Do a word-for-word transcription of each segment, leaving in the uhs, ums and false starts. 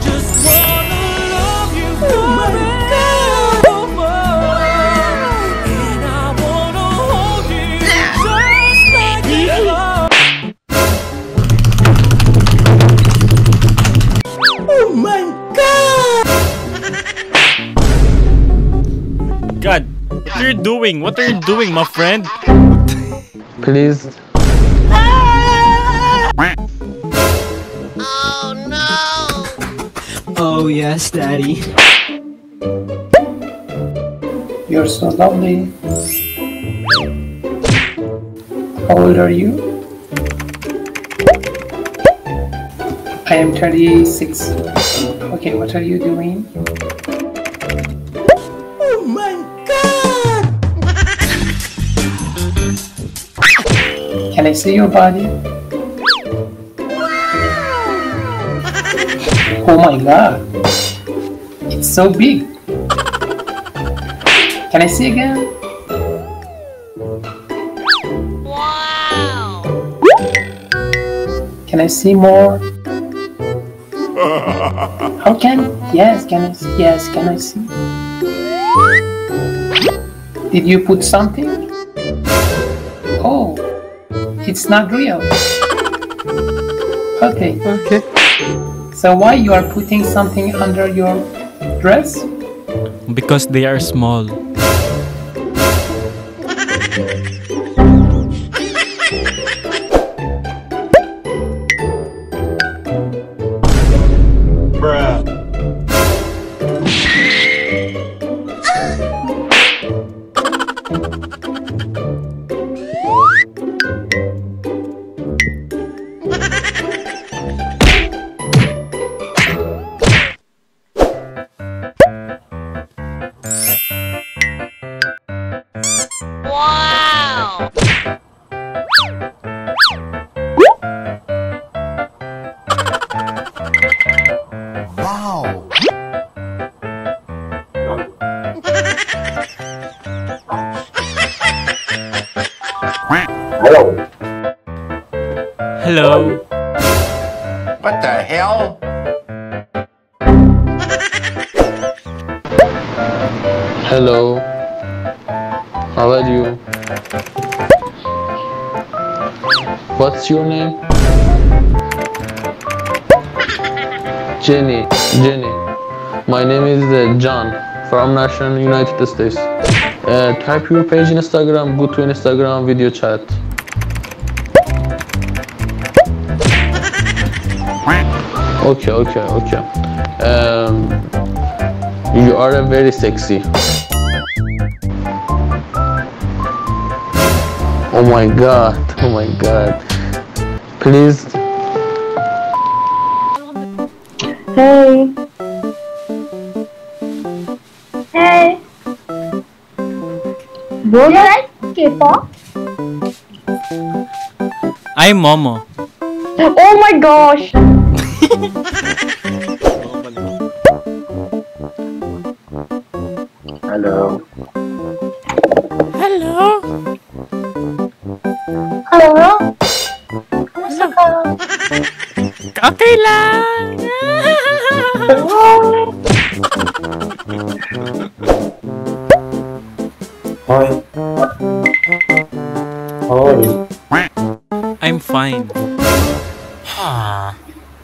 just wanna love you forever. And I wanna hold you just like you love. Oh my god! God, what are you doing? What are you doing, my friend? Please. Oh yes, Daddy. You're so lovely. How old are you? I am thirty-six. Okay, what are you doing? Oh my god! Can I see your body? Oh my god, it's so big. Can I see again? Wow. Can I see more? How can? Yes, can I see? Yes, can I see? Did you put something? Oh, it's not real. Okay. Okay. So why you are putting something under your dress? Because they are small. Bruh. Hello. What the hell? Hello. How are you? What's your name? Jenny. Jenny. My name is uh, John from National United States. Uh, type your page in Instagram. Go to Instagram video chat. Okay, okay, okay. Um, you are very sexy. Oh my god, oh my god. Please. Hey. Hey. Do you like K-pop? I'm Momo. Oh my gosh. Hello. Hello. Hello. Kamusta ka? Okay lang. Hi. How are you? I'm fine.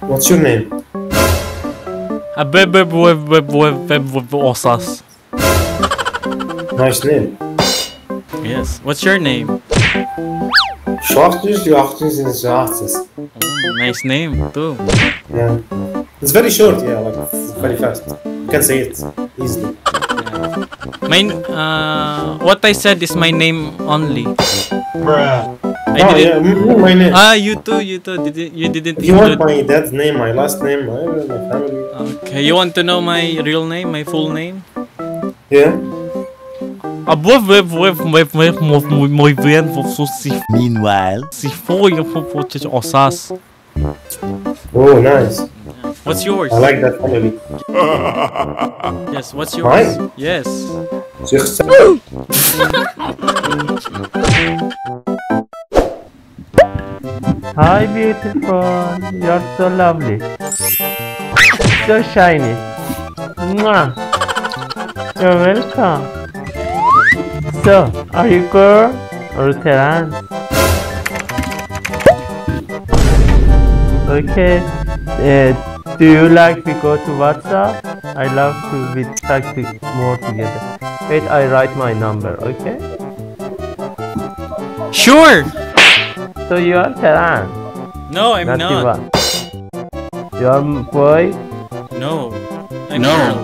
What's your name? Osas. Nice name. Yes. What's your name? Oh, nice name too. Yeah. It's very short, yeah, like it's very fast. You can say it easily. Yeah. My uh, what I said is my name only. Bruh. I oh, didn't. Yeah, my name. Ah, you too, you too. Did, you didn't. If you want my dad's name, my last name, my, my family. Okay, you want to know my real name, my full name? Yeah. Meanwhile, oh, nice. What's yours? I like that family. Yes, what's yours? Mine? Yes. Hi beautiful, you're so lovely. so shiny. Mwah. You're welcome. So, are you girl or Tehran? Okay. Uh, do you like we go to WhatsApp? I love to we talk to more together. Wait, I write my number. Okay. Sure. So you are Tehran? No, I'm not. not. You are boy? No, I'm no. girl.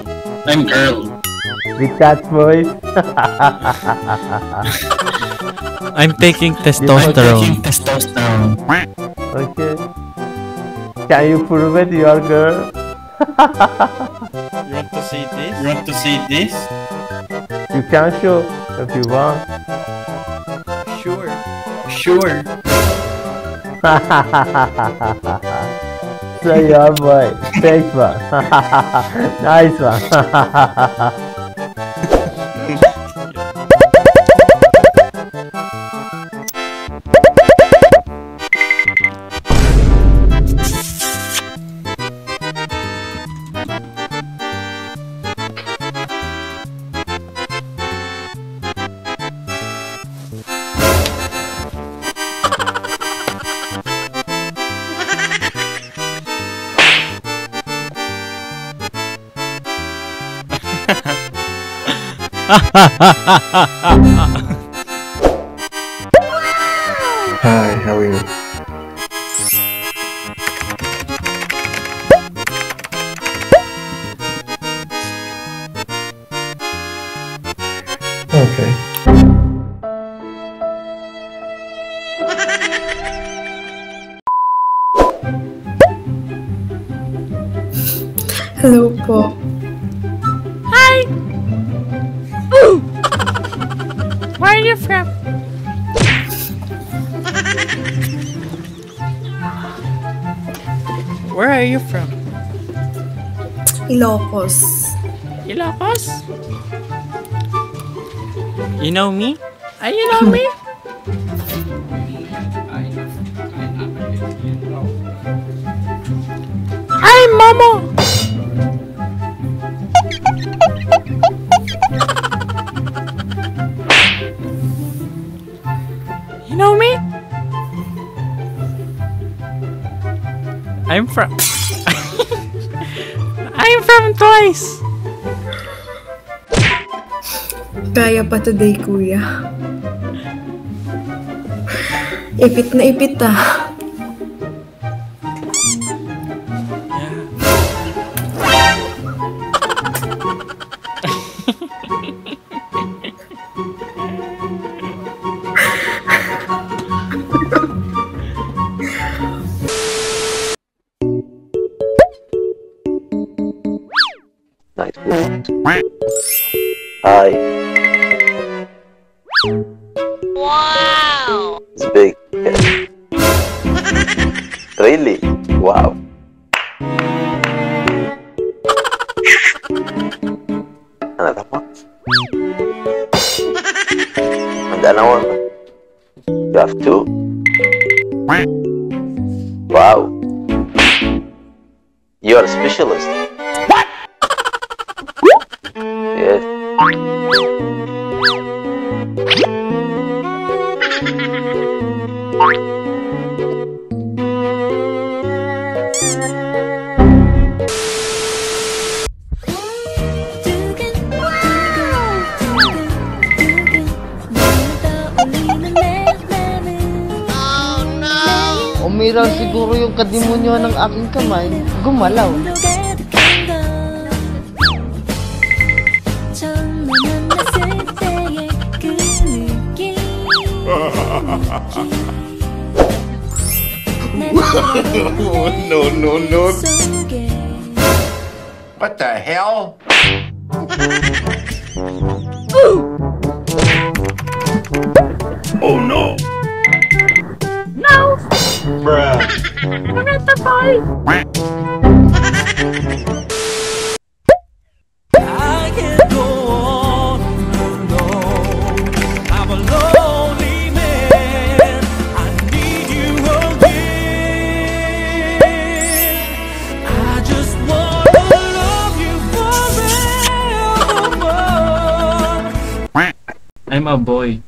I'm girl. With that voice? I'm taking testosterone. I'm taking testosterone. Okay. Can you prove it, your girl? You want to see this? You want to see this? You can show if you want. Sure. Sure. So your boy. Thanks, man. Nice one. Hi, how are you? Okay. Hello, Paul. Hi. Where are you from? Where are you from? Ilocos. Ilocos? You know me? Ah, you know me? I'm Momo! Know me? I'm from I'm from Twice. Kaya pa today, kuya. Ipit na ipit ah. Hi. Wow. It's big. Really? Wow. Another one. And then one. You have two. Wow. You are a specialist. Umiraw siguro yung kademonyo ng aking kamay, gumalaw. No, no, no. What the hell? Oh no. No. Bruh. I'm not the boy. I can go on and on. I'm a lonely man. I need you again. I just want to I'm a boy.